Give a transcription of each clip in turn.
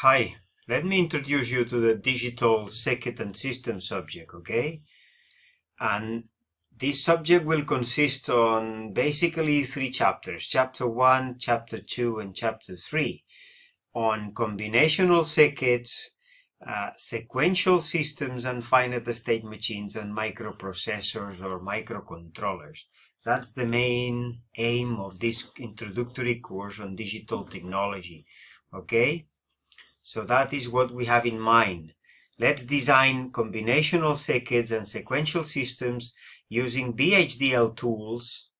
Hi, let me introduce you to the digital circuit and system subject, okay? And this subject will consist on basically three chapters, chapter 1, chapter 2, and chapter 3, on combinational circuits, sequential systems, and finite state machines and microprocessors or microcontrollers. That's the main aim of this introductory course on digital technology, okay? So that is what we have in mind. Let's design combinational circuits and sequential systems using VHDL tools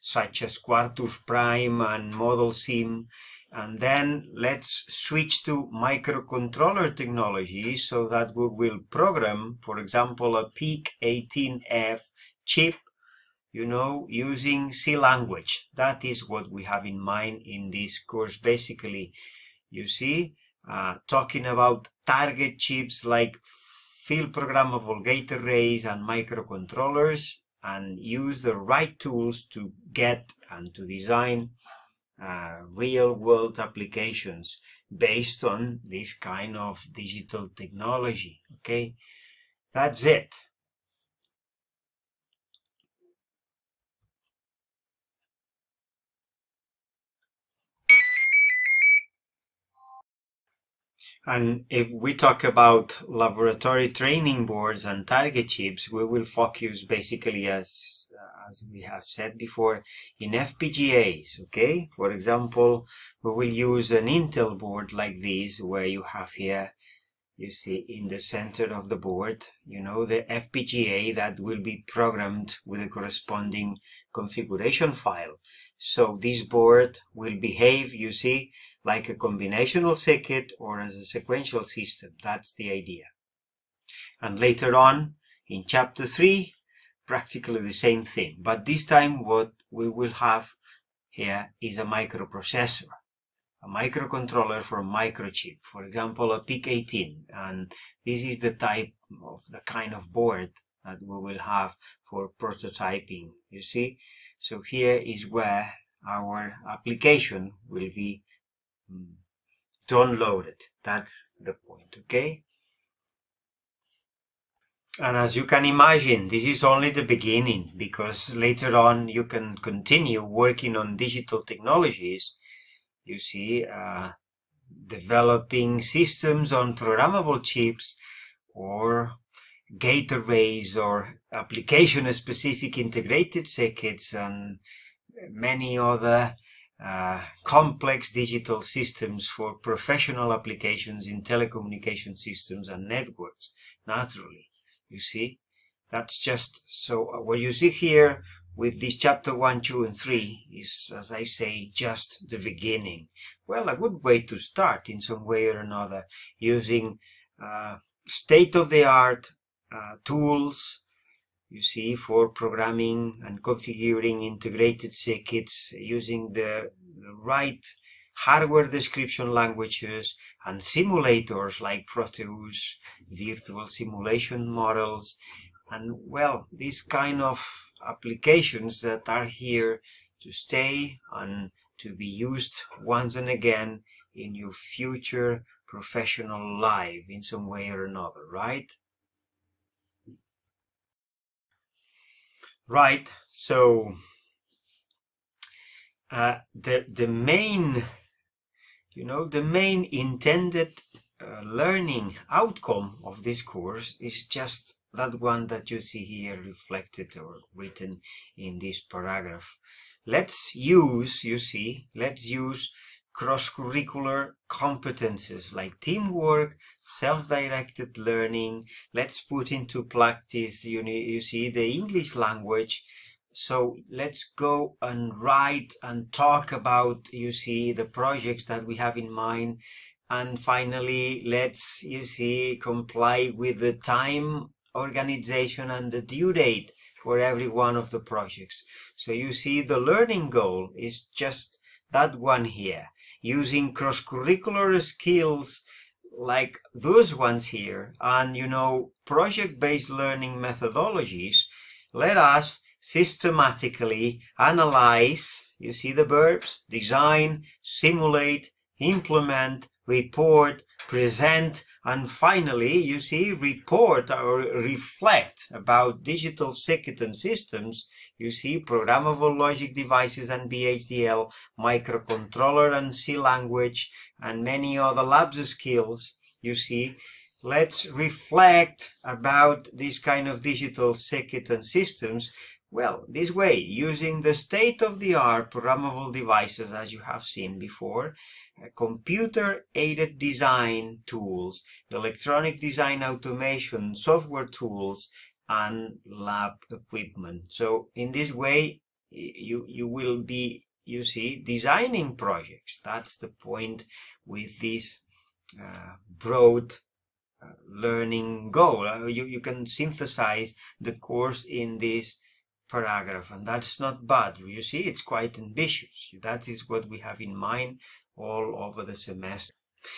such as Quartus Prime and ModelSim, and then let's switch to microcontroller technology so that we will program, for example, a PIC18F chip, you know, using C language. That is what we have in mind in this course, basically. You see? Talking about target chips like field programmable gate arrays and microcontrollers, and use the right tools to get and to design real-world applications based on this kind of digital technology, okay? That's it. And if we talk about laboratory training boards and target chips, we will focus basically, as we have said before, in FPGAs, okay? For example, we will use an Intel board like this, where you have here, you see in the center of the board, you know, the FPGA that will be programmed with a corresponding configuration file. So this board will behave, you see, like a combinational circuit or as a sequential system. That's the idea. And later on, in chapter 3, practically the same thing. But this time what we will have here is a microprocessor, a microcontroller from microchip, for example, a PIC18. And this is the type of the kind of board that we will have for prototyping, you see. So here is where our application will be downloaded. That's the point, okay? And as you can imagine, this is only the beginning, because later on you can continue working on digital technologies, you see, developing systems on programmable chips or gate arrays or application-specific integrated circuits and many other complex digital systems for professional applications in telecommunication systems and networks, naturally. You see, that's just so what you see here with this chapter 1, 2, and 3 is, as I say, just the beginning. Well, a good way to start in some way or another, using state-of-the-art tools, you see, for programming and configuring integrated circuits using the right hardware description languages and simulators like Proteus, virtual simulation models, and, well, these kind of applications that are here to stay and to be used once and again in your future professional life in some way or another, right? Right, so the main, you know, the main intended learning outcome of this course is just that one that you see here reflected or written in this paragraph. Let's use, you see, let's use cross-curricular competences like teamwork, self-directed learning. Let's put into practice, you see, the English language. So let's go and write and talk about, you see, the projects that we have in mind. And finally, let's, you see, comply with the time organization and the due date for every one of the projects. So you see, the learning goal is just that one here, using cross-curricular skills like those ones here and, you know, project-based learning methodologies. Let us systematically analyze, you see the verbs, design, simulate, implement, report, present, and finally, you see, report or reflect about digital circuit and systems. You see, programmable logic devices and VHDL, microcontroller and C language, and many other labs skills. You see, let's reflect about this kind of digital circuit and systems. Well, this way, using the state-of-the-art programmable devices, as you have seen before, computer-aided design tools, electronic design automation, software tools, and lab equipment. So in this way, you will be, you see, designing projects. That's the point with this broad learning goal. You can synthesize the course in this paragraph, and that's not bad. You see, it's quite ambitious. That is what we have in mind all over the semester.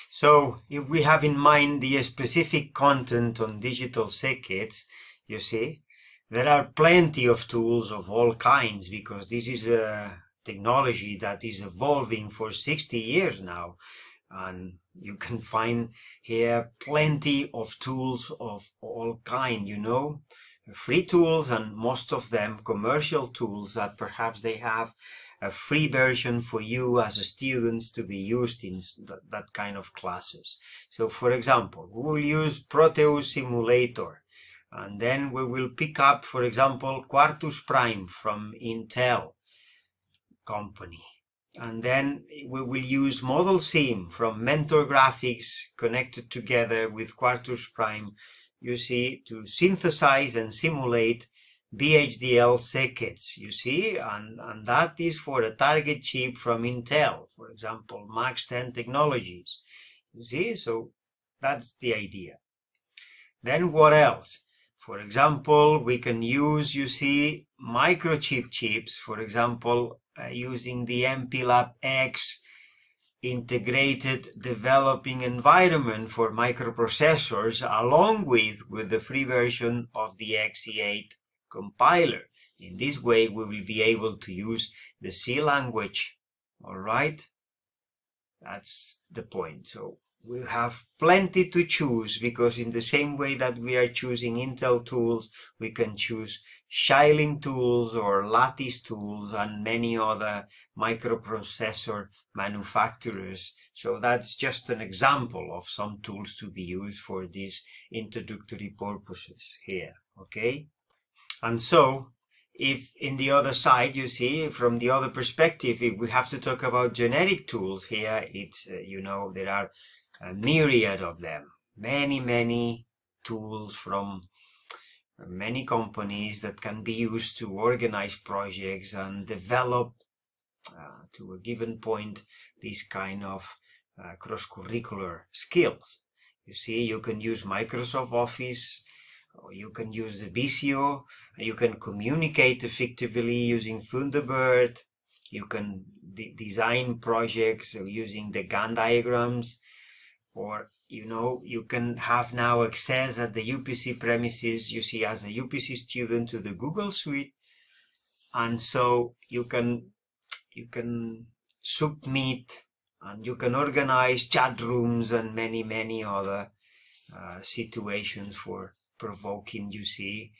So if we have in mind the specific content on digital circuits, you see, there are plenty of tools of all kinds, because this is a technology that is evolving for 60 years now, and you can find here plenty of tools of all kind, you know, free tools, and most of them commercial tools that perhaps they have a free version for you as a students to be used in that kind of classes. So for example, we will use Proteus simulator, and then we will pick up, for example, Quartus Prime from Intel company, and then we will use ModelSim from Mentor Graphics connected together with Quartus Prime, you see, to synthesize and simulate VHDL circuits, you see, and that is for a target chip from Intel, for example, Max 10 technologies, you see, so that's the idea. Then what else? For example, we can use, you see, microchip chips, for example, using the MPLab X integrated developing environment for microprocessors, along with the free version of the XC8 compiler. In this way, we will be able to use the C language. All right, that's the point. So we have plenty to choose, because in the same way that we are choosing Intel tools, we can choose Xilinx tools or Lattice tools and many other microprocessor manufacturers. So that's just an example of some tools to be used for these introductory purposes here, okay? And so, if in the other side, you see, from the other perspective, if we have to talk about generic tools here, it's, you know, there are a myriad of them, many tools from many companies that can be used to organize projects and develop to a given point these kind of cross-curricular skills. You see, you can use Microsoft Office, or you can use the VCO, you can communicate effectively using Thunderbird, you can design projects using the Gantt diagrams, or, you know, you can have now access at the UPC premises, you see, as a UPC student to the Google Suite, and so you can submit, and you can organize chat rooms and many other situations for provoking, you see,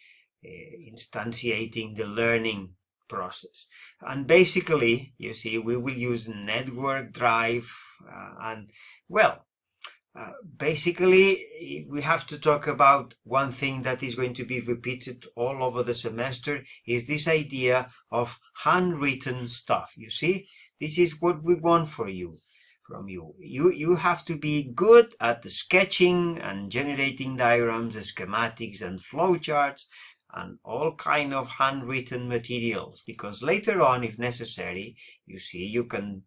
instantiating the learning process. And basically, you see, we will use network drive, and, well, basically, we have to talk about one thing that is going to be repeated all over the semester, is this idea of handwritten stuff. You see, this is what we want for you, from you. You have to be good at the sketching and generating diagrams, schematics, and flowcharts, and all kind of handwritten materials, because later on, if necessary, you see, you can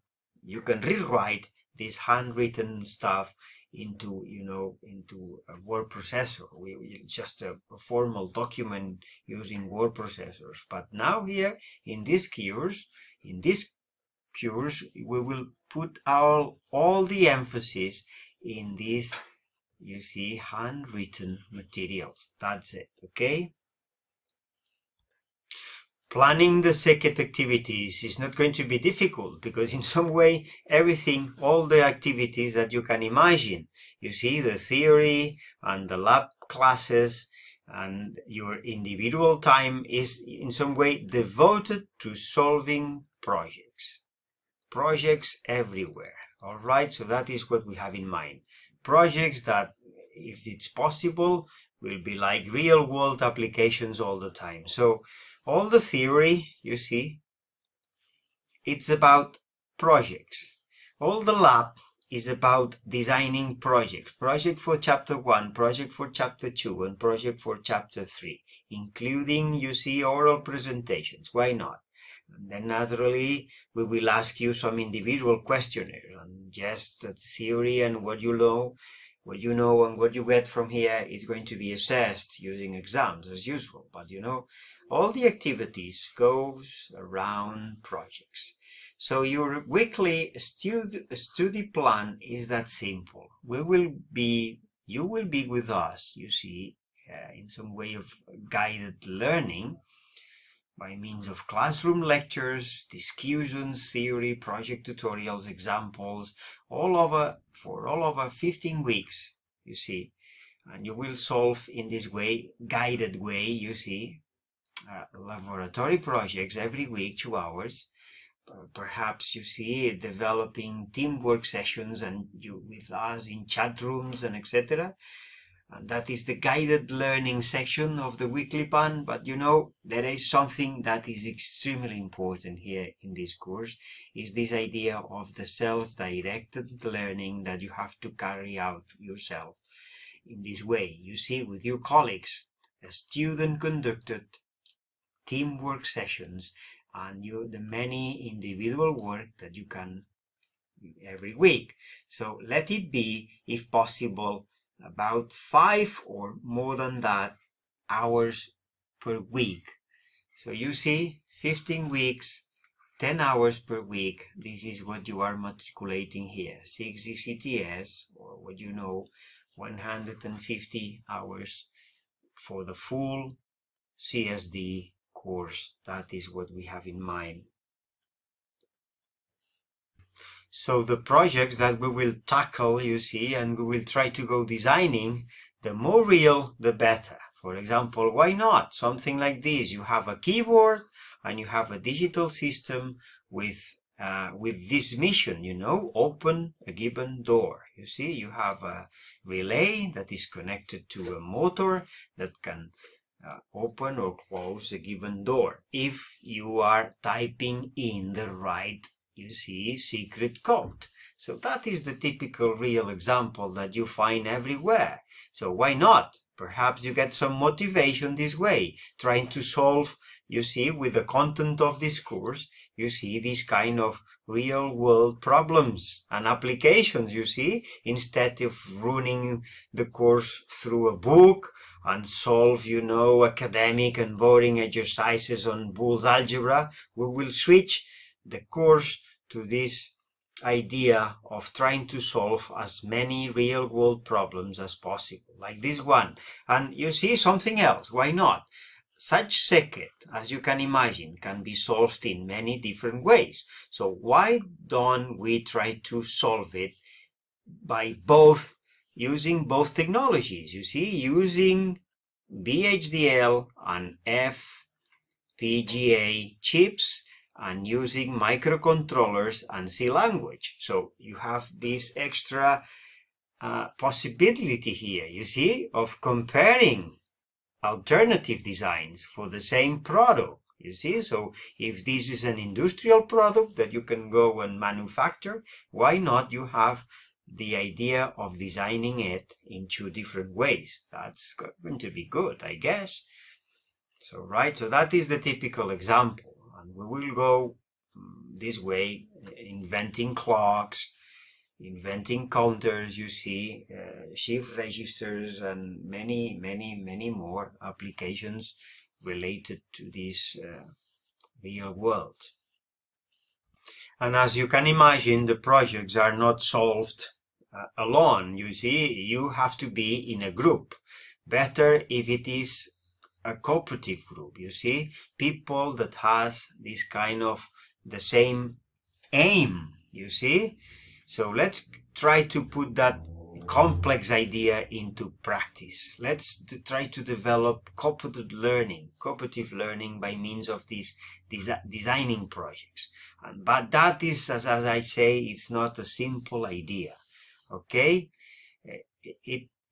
rewrite this handwritten stuff into, you know, into a word processor. Just a formal document using word processors. But now here in this course, we will put all the emphasis in these, you see, handwritten materials. That's it, okay? planning the circuit activities is not going to be difficult, because in some way everything, all the activities that you can imagine, you see the theory and the lab classes and your individual time is in some way devoted to solving projects. Projects everywhere, all right? So that is what we have in mind. Projects that, if it's possible, will be like real-world applications all the time. So all the theory, you see, it's about projects. All the lab is about designing projects. Project for chapter 1, project for chapter 2, and project for chapter 3, including, you see, oral presentations. Why not? And then naturally, we will ask you some individual questionnaire, and just the theory and what you know and what you get from here is going to be assessed using exams as usual. But you know, all the activities goes around projects. So your weekly study plan is that simple. You will be with us, you see, in some way of guided learning by means of classroom lectures, discussions, theory, project tutorials, examples, for all over 15 weeks, you see. And you will solve in this way, guided way, you see, laboratory projects every week, 2 hours. Perhaps, you see, developing teamwork sessions and you with us in chat rooms and etc. And that is the guided learning section of the weekly plan. But you know, there is something that is extremely important here in this course, is this idea of the self-directed learning that you have to carry out yourself in this way. You see, with your colleagues, the student-conducted teamwork sessions and the many individual work that you can every week. So let it be, if possible, about 5 or more than that hours per week. So you see, 15 weeks, 10 hours per week. This is what you are matriculating here, 6 ECTS, or what you know, 150 hours for the full CSD course. That is what we have in mind. So the projects that we will tackle, you see, and we will try to go designing, the more real, the better. For example, why not? Something like this. You have a keyboard and you have a digital system with this mission, you know, open a given door. You see, you have a relay that is connected to a motor that can open or close a given door if you are typing in the right, you see, secret code. So that is the typical real example that you find everywhere. So why not? Perhaps you get some motivation this way, trying to solve, you see, with the content of this course, you see, these kind of real world problems and applications, you see, instead of running the course through a book and solve, you know, academic and boring exercises on Bool's algebra. We will switch the course to this idea of trying to solve as many real world problems as possible, like this one. And you see, something else, why not? Such circuit, as you can imagine, can be solved in many different ways. So why don't we try to solve it by both, using both technologies, you see, using VHDL and FPGA chips, and using microcontrollers and C language. So you have this extra possibility here, you see, of comparing alternative designs for the same product, you see. So if this is an industrial product that you can go and manufacture, why not you have the idea of designing it in 2 different ways? That's going to be good, I guess. So right, so that is the typical example. We will go this way, inventing clocks, inventing counters, you see, shift registers, and many, many, many more applications related to this real world. And as you can imagine, the projects are not solved alone, you see. You have to be in a group. Better if it is a cooperative group, you see, people that has this kind of the same aim, you see. So let's try to put that complex idea into practice. Let's try to develop cooperative learning by means of these designing projects. But that is, as I say, it's not a simple idea, okay?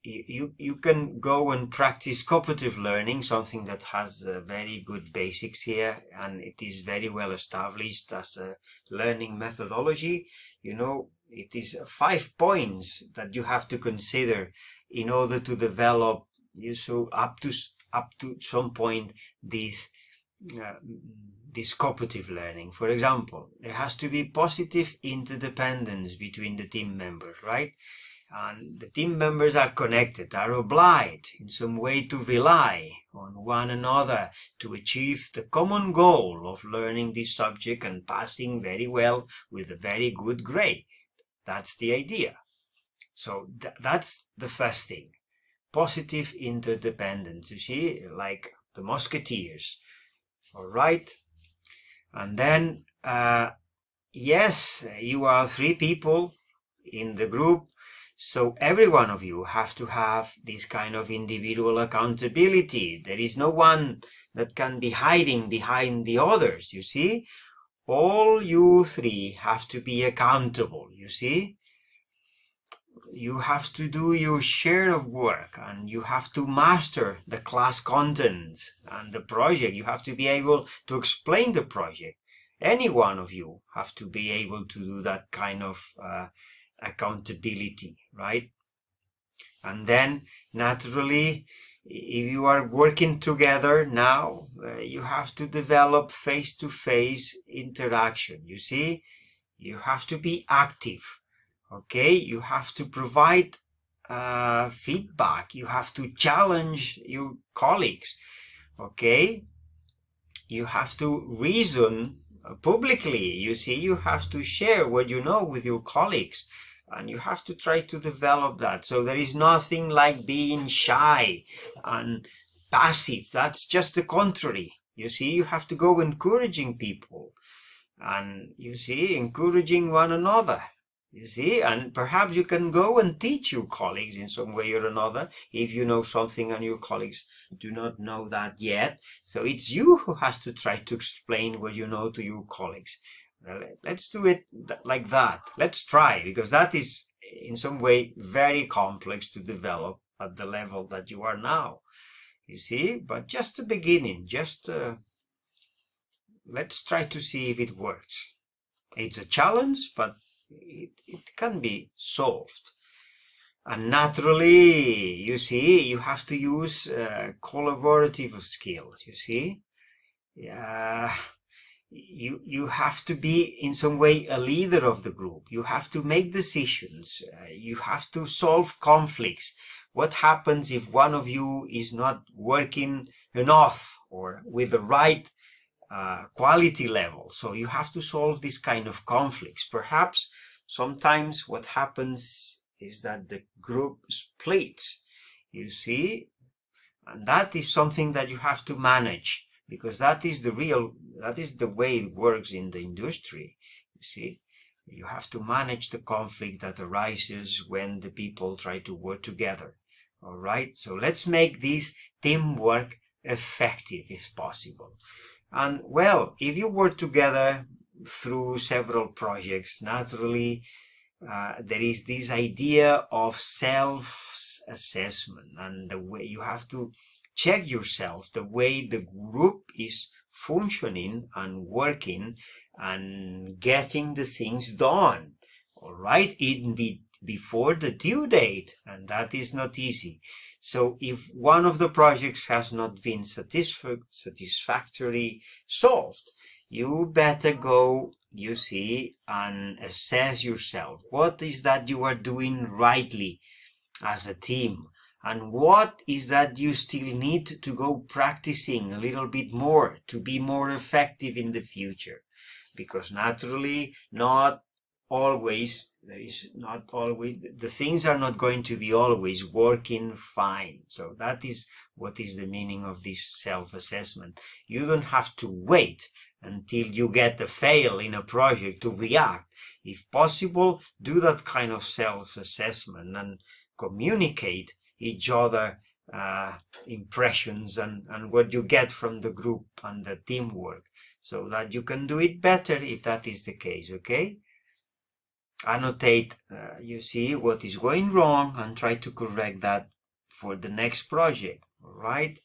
You can go and practice cooperative learning, something that has very good basics here, and it is very well established as a learning methodology. You know, it is 5 points that you have to consider in order to develop, so up to some point, this cooperative learning. For example, there has to be positive interdependence between the team members, right? And the team members are connected, are obliged in some way to rely on one another to achieve the common goal of learning this subject and passing very well with a very good grade. That's the idea. So that's the first thing. Positive interdependence, you see, like the Musketeers. All right. And then, yes, you are 3 people in the group. So every one of you have to have this kind of individual accountability. There is no one that can be hiding behind the others, you see. All you 3 have to be accountable, you see. You have to do your share of work, and you have to master the class content and the project. You have to be able to explain the project. Any one of you have to be able to do that kind of accountability, right? And then naturally, if you are working together now, you have to develop face-to-face interaction, you see. You have to be active, okay? You have to provide feedback, you have to challenge your colleagues, okay? You have to reason publicly, you see. You have to share what you know with your colleagues, and you have to try to develop that. So there is nothing like being shy and passive. That's just the contrary. You see, you have to go encouraging people, and you see, encouraging one another. You see, and perhaps you can go and teach your colleagues in some way or another if you know something and your colleagues do not know that yet. So it's you who has to try to explain what you know to your colleagues. Let's do it like that. Let's try, because that is in some way very complex to develop at the level that you are now, you see. But just a beginning, just let's try to see if it works. It's a challenge, but it can be solved. And naturally, you see, you have to use collaborative skills, you see. You have to be in some way a leader of the group. You have to make decisions, you have to solve conflicts. What happens if one of you is not working enough or with the right quality level? So you have to solve this kind of conflicts. Perhaps sometimes what happens is that the group splits, you see, and that is something that you have to manage, because that is the way it works in the industry, you see. You have to manage the conflict that arises when the people try to work together. All right, so let's make this teamwork effective as possible. And well, if you work together through several projects, naturally, there is this idea of self-assessment, and the way you have to check yourself, the way the group is functioning and working and getting the things done, all right, before the due date, and that is not easy. So if one of the projects has not been satisfactorily solved, you better go, you see, and assess yourself. What is that you are doing rightly as a team? And what is that you still need to go practicing a little bit more to be more effective in the future? Because naturally, not always, there is not always, the things are not going to be always working fine. So that is what is the meaning of this self-assessment. You don't have to wait until you get a fail in a project to react. If possible, do that kind of self-assessment and communicate each other impressions and what you get from the group and the teamwork, so that you can do it better if that is the case, okay? Annotate, you see, what is going wrong and try to correct that for the next project, all right?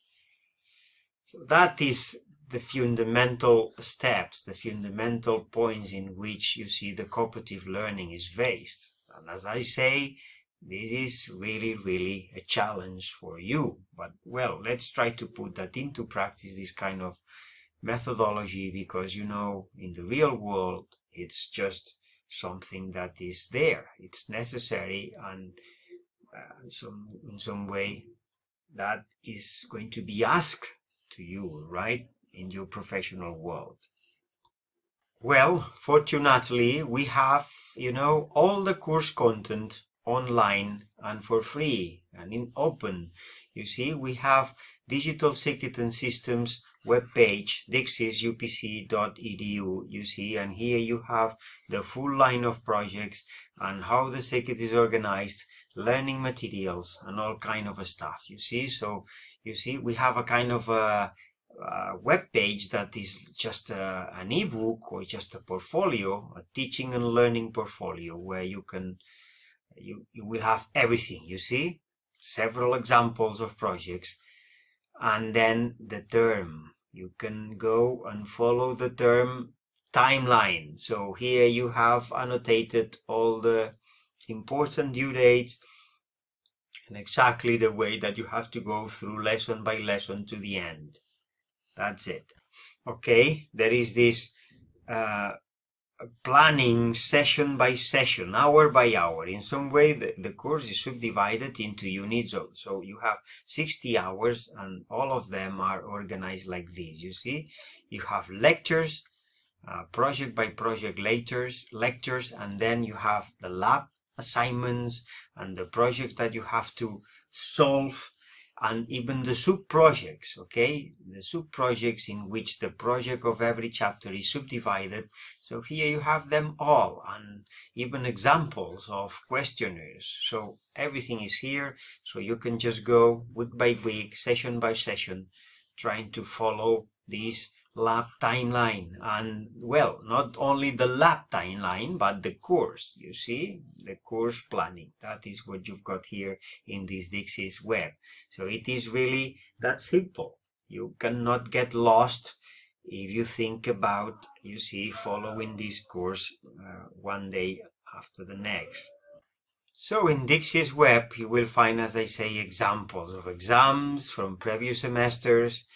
So that is the fundamental steps, the fundamental points in which you see the cooperative learning is based. And as I say, this is really, really a challenge for you. But, well, let's try to put that into practice, this kind of methodology, because, you know, in the real world, it's just something that is there. It's necessary, and in some way, that is going to be asked to you, right? In your professional world. Well, fortunately, we have, you know, all the course content online and for free and in open. You see, we have Digital Circuit and Systems webpage, dixis.upc.edu, you see, and here you have the full line of projects and how the circuit is organized, learning materials and all kind of stuff, you see. So you see, we have a kind of a web page that is just an ebook or just a portfolio, a teaching and learning portfolio, where you can you will have everything, you see, several examples of projects, and then the term. You can go and follow the term timeline. So here you have annotated all the important due dates and exactly the way that you have to go through lesson by lesson to the end. That's it. Okay, there is this planning session by session, hour by hour. In some way, the course is subdivided into units. So you have 60 hours and all of them are organized like this. You see, you have lectures, project by project lectures, and then you have the lab assignments and the projects that you have to solve, and even the sub-projects, okay? The sub-projects in which the project of every chapter is subdivided. So here you have them all, and even examples of questionnaires. So everything is here, so you can just go week by week, session by session, trying to follow this lab timeline. And, well, not only the lab timeline, but the course, you see, the course planning. That is what you've got here in this Dixis web. So it is really that simple. You cannot get lost if you think about, you see, following this course one day after the next. So in Dixis web, you will find, as I say, examples of exams from previous semesters,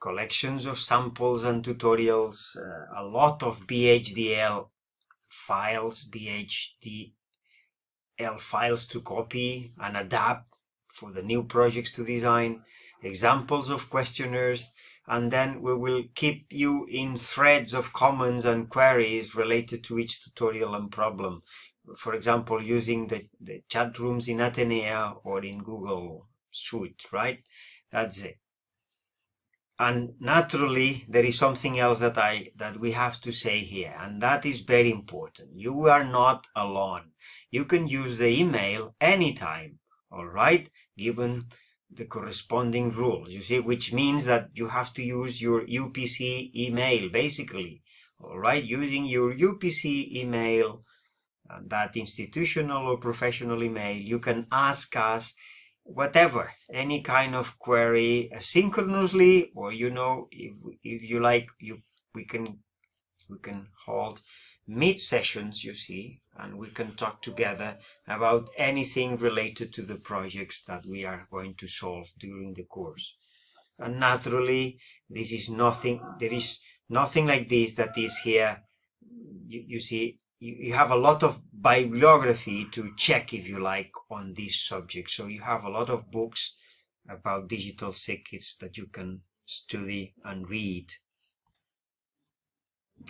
collections of samples and tutorials, a lot of VHDL files, VHDL files to copy and adapt for the new projects to design, examples of questionnaires, and then we will keep you in threads of comments and queries related to each tutorial and problem. For example, using the chat rooms in Atenea or in Google Suite, right? That's it. And naturally, there is something else that we have to say here, and that is very important. You are not alone. You can use the email anytime, all right, given the corresponding rules, you see, which means that you have to use your UPC email, basically, all right, using your UPC email, that institutional or professional email, you can ask us whatever, any kind of query asynchronously, or, you know, if you like, we can hold meet sessions, you see, and we can talk together about anything related to the projects that we are going to solve during the course. And naturally, this is nothing, there is nothing like this that is here. You see, you have a lot of bibliography to check, if you like, on this subject. So you have a lot of books about digital circuits that you can study and read.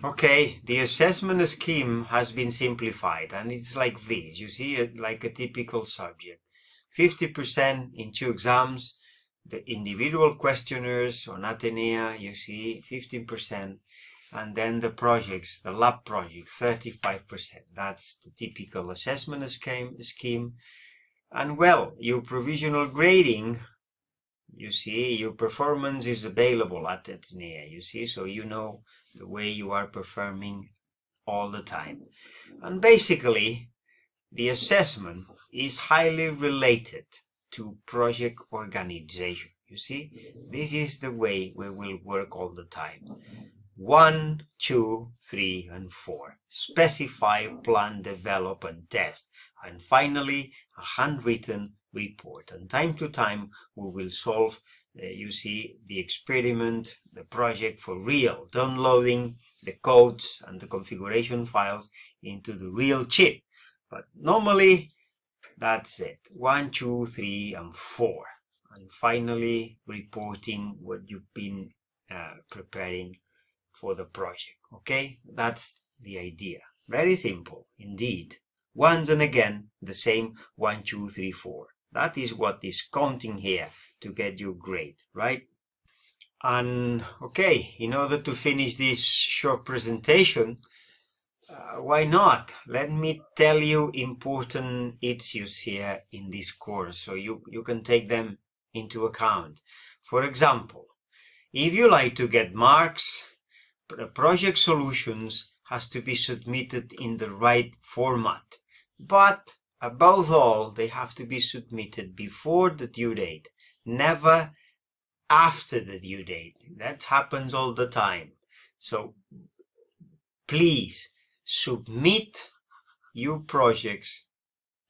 Okay, the assessment scheme has been simplified, and it's like this. You see it like a typical subject. 50% in 2 exams, the individual questionnaires on Atenea, you see 15%, and then the projects, the lab projects, 35%. That's the typical assessment scheme. And well, your provisional grading, you see, your performance is available at Atenea, you see, so you know the way you are performing all the time. And basically, the assessment is highly related to project organization. You see, this is the way we will work all the time. 1, 2, 3, and 4. Specify, plan, develop, and test. And finally, a handwritten report. And time to time, we will solve, you see, the experiment, the project for real, downloading the codes and the configuration files into the real chip. But normally, that's it. 1, 2, 3, and 4. And finally, reporting what you've been preparing for the project. Okay, that's the idea. Very simple indeed. Once and again, the same 1, 2, 3, 4. That is what is counting here to get your grade, right? And okay, in order to finish this short presentation, why not? Let me tell you important issues here in this course, so you can take them into account. For example, if you like to get marks, the project solutions has to be submitted in the right format, but above all, they have to be submitted before the due date, never after the due date. That happens all the time. So please submit your projects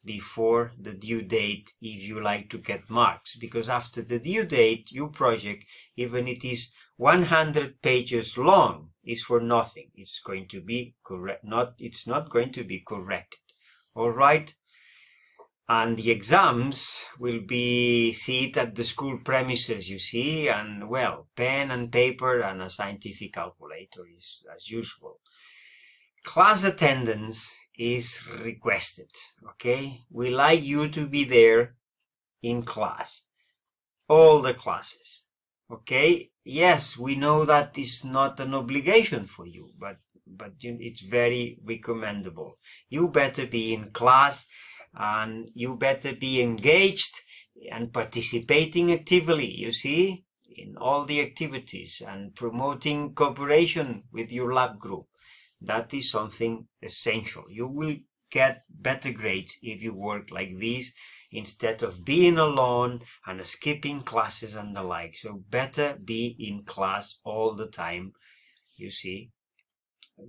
before the due date if you like to get marks, because after the due date, your project, even it is 100 pages long, is for nothing. It's going to be correct, it's not going to be corrected. All right, and the exams will be sit at the school premises, you see, and well, pen and paper and a scientific calculator is as usual. Class attendance is requested, okay? We like you to be there in class, all the classes, okay? Yes, we know that is not an obligation for you, but it's very recommendable. You better be in class, and you better be engaged and participating actively, you see, in all the activities and promoting cooperation with your lab group. That is something essential. You will get better grades if you work like this instead of being alone and skipping classes and the like. So better be in class all the time, you see,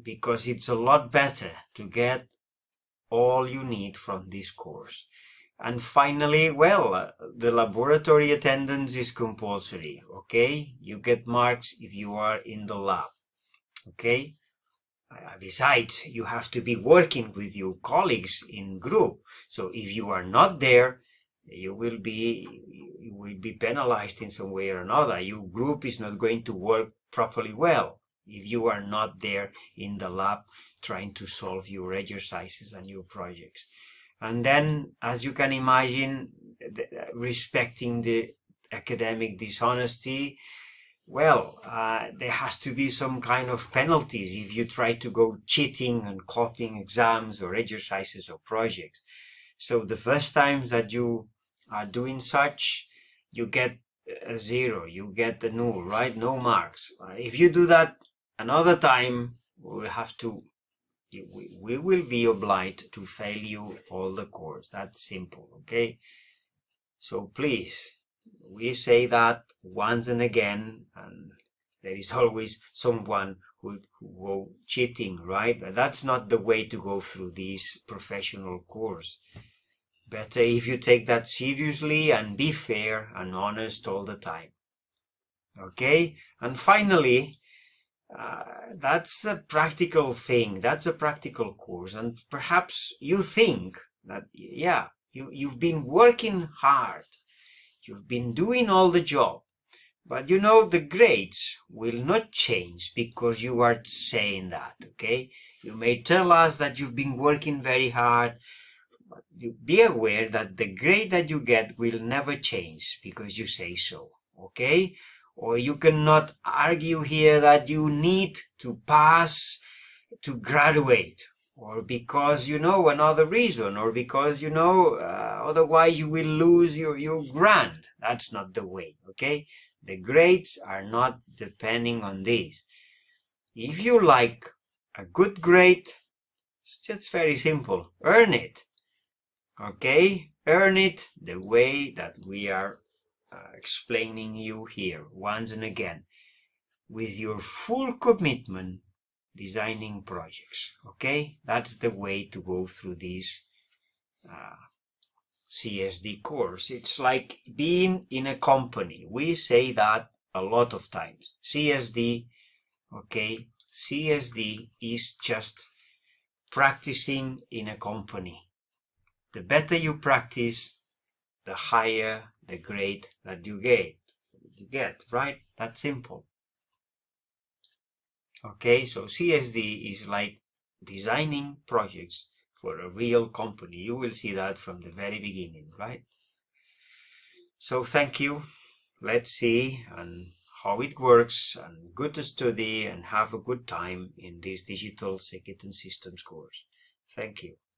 because it's a lot better to get all you need from this course. And finally, well, the laboratory attendance is compulsory, okay? You get marks if you are in the lab, okay? Besides, you have to be working with your colleagues in group. So if you are not there, you will be penalized in some way or another. Your group is not going to work properly well if you are not there in the lab trying to solve your exercises and your projects. And then, as you can imagine, respecting the academic dishonesty, well, there has to be some kind of penalties if you try to go cheating and copying exams or exercises or projects. So the first times that you are doing such, you get a 0, you get a null, right? No marks. If you do that another time, we will be obliged to fail you all the course. That's simple, okay? So please, we say that once and again, and there is always someone who will cheating, right? But that's not the way to go through this professional course. Better if you take that seriously and be fair and honest all the time, okay? And finally, that's a practical thing. That's a practical course, and perhaps you think that, yeah, you've been working hard. You've been doing all the job, But you know, the grades will not change because you are saying that, okay? You may tell us that you've been working very hard, but be aware that the grade that you get will never change because you say so, okay? Or you cannot argue here that you need to pass to graduate, or because, you know, another reason, or because, you know, otherwise you will lose your grant. That's not the way, okay? The grades are not depending on this. If you like a good grade, it's just very simple. Earn it, okay? Earn it the way that we are explaining you here once and again, with your full commitment designing projects, okay? That's the way to go through this CSD course. It's like being in a company. We say that a lot of times. CSD, okay? CSD is just practicing in a company. The better you practice, the higher the grade that you get. Right? That's simple. Okay, so CSD is like designing projects for a real company. You will see that from the very beginning, right? So thank you. Let's see and how it works, and good to study and have a good time in this digital circuit and systems course. Thank you.